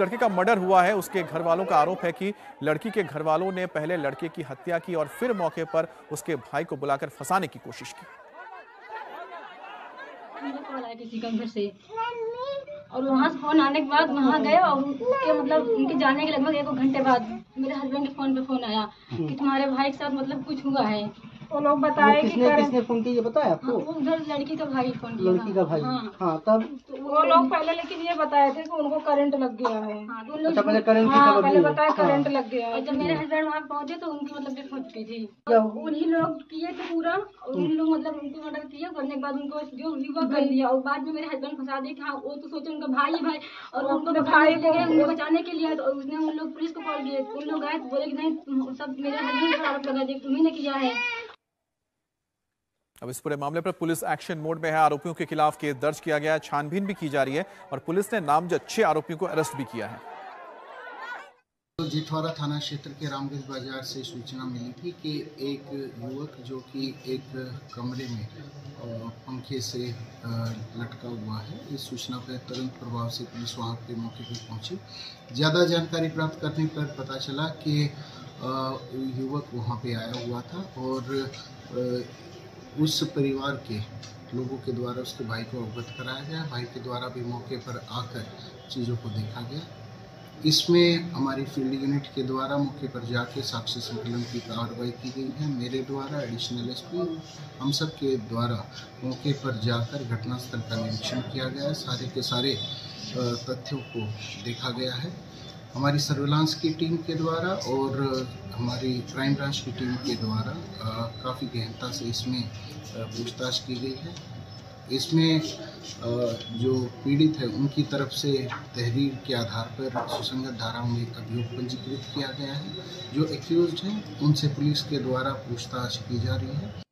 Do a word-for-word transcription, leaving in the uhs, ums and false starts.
लड़के का मर्डर हुआ है, उसके घर वालों का आरोप है कि लड़की के घर वालों ने पहले लड़के की हत्या की और फिर मौके पर उसके भाई को बुलाकर फंसाने की कोशिश की। मेरा कॉल आया किसी का घर से और वहाँ से फोन आने के बाद वहाँ गए और उनके मतलब उनके जाने के लगभग एक घंटे बाद मेरे हस्बैंड के फोन पे फोन आया कि तुम्हारे भाई के साथ मतलब कुछ हुआ है। वो लोग बताए कि किसने फोन किया, बताया आपको? वो उधर लड़की का भाई फोन किया, लड़की का भाई। हाँ, तब वो लोग पहले लेकिन ये बताए थे कि उनको करंट लग गया है। हाँ, तो लोग पहले बताया करंट लग गया है। जब मेरे हस्बैंड वहाँ पहुँचे तो उनकी मतलब डेथ हो चुकी थी। उन्हीं लोग किए थे पूरा, उन्हीं लोग मतलब उनको मर्डर किया, करने के बाद उनको जो युवा कर दिया और बाद में मेरे हस्बैंड फंसा दिए कि हाँ वो तो सोचे उनका भाई भाई और उनको भाई लगे उनको बचाने के लिए। तो उसने उन लोग पुलिस को कॉल किए, उन लोग आए बोले कि नहीं सब मेरे हस्बैंड पर आरोप लगा दिया तुम्ही ने किया है। अब इस पूरे मामले पर पुलिस एक्शन मोड में है। आरोपियों के खिलाफ केस दर्ज किया गया है, छानबीन भी की जा रही है और पुलिस ने नामजद छह आरोपियों को अरेस्ट भी किया है। जेठवाड़ा थाना क्षेत्र के रामगंज बाजार से सूचना मिली थी कि एक युवक जो कि एक कमरे में पंखे से लटका हुआ है। इस सूचना पर तुरंत प्रभाव से पुलिस वहां पे मौके पर पहुंची। ज़्यादा जानकारी प्राप्त करने पर पता चला कि युवक वहाँ पे आया हुआ था और उस परिवार के लोगों के द्वारा उसके भाई को अवगत कराया गया। भाई के द्वारा भी मौके पर आकर चीज़ों को देखा गया। इसमें हमारी फील्ड यूनिट के द्वारा मौके पर जाके साक्ष्य संकलन की कार्रवाई की गई है। मेरे द्वारा एडिशनल एसपी हम सब के द्वारा मौके पर जाकर घटनास्थल का निरीक्षण किया गया है। सारे के सारे तथ्यों को देखा गया है। हमारी सर्विलांस की टीम के द्वारा और हमारी क्राइम ब्रांच की टीम के द्वारा काफ़ी गहनता से इसमें पूछताछ की गई है। इसमें जो पीड़ित है उनकी तरफ से तहरीर के आधार पर सुसंगत धाराओं में अभियोग पंजीकृत किया गया है। जो एक्यूज्ड हैं उनसे पुलिस के द्वारा पूछताछ की जा रही है।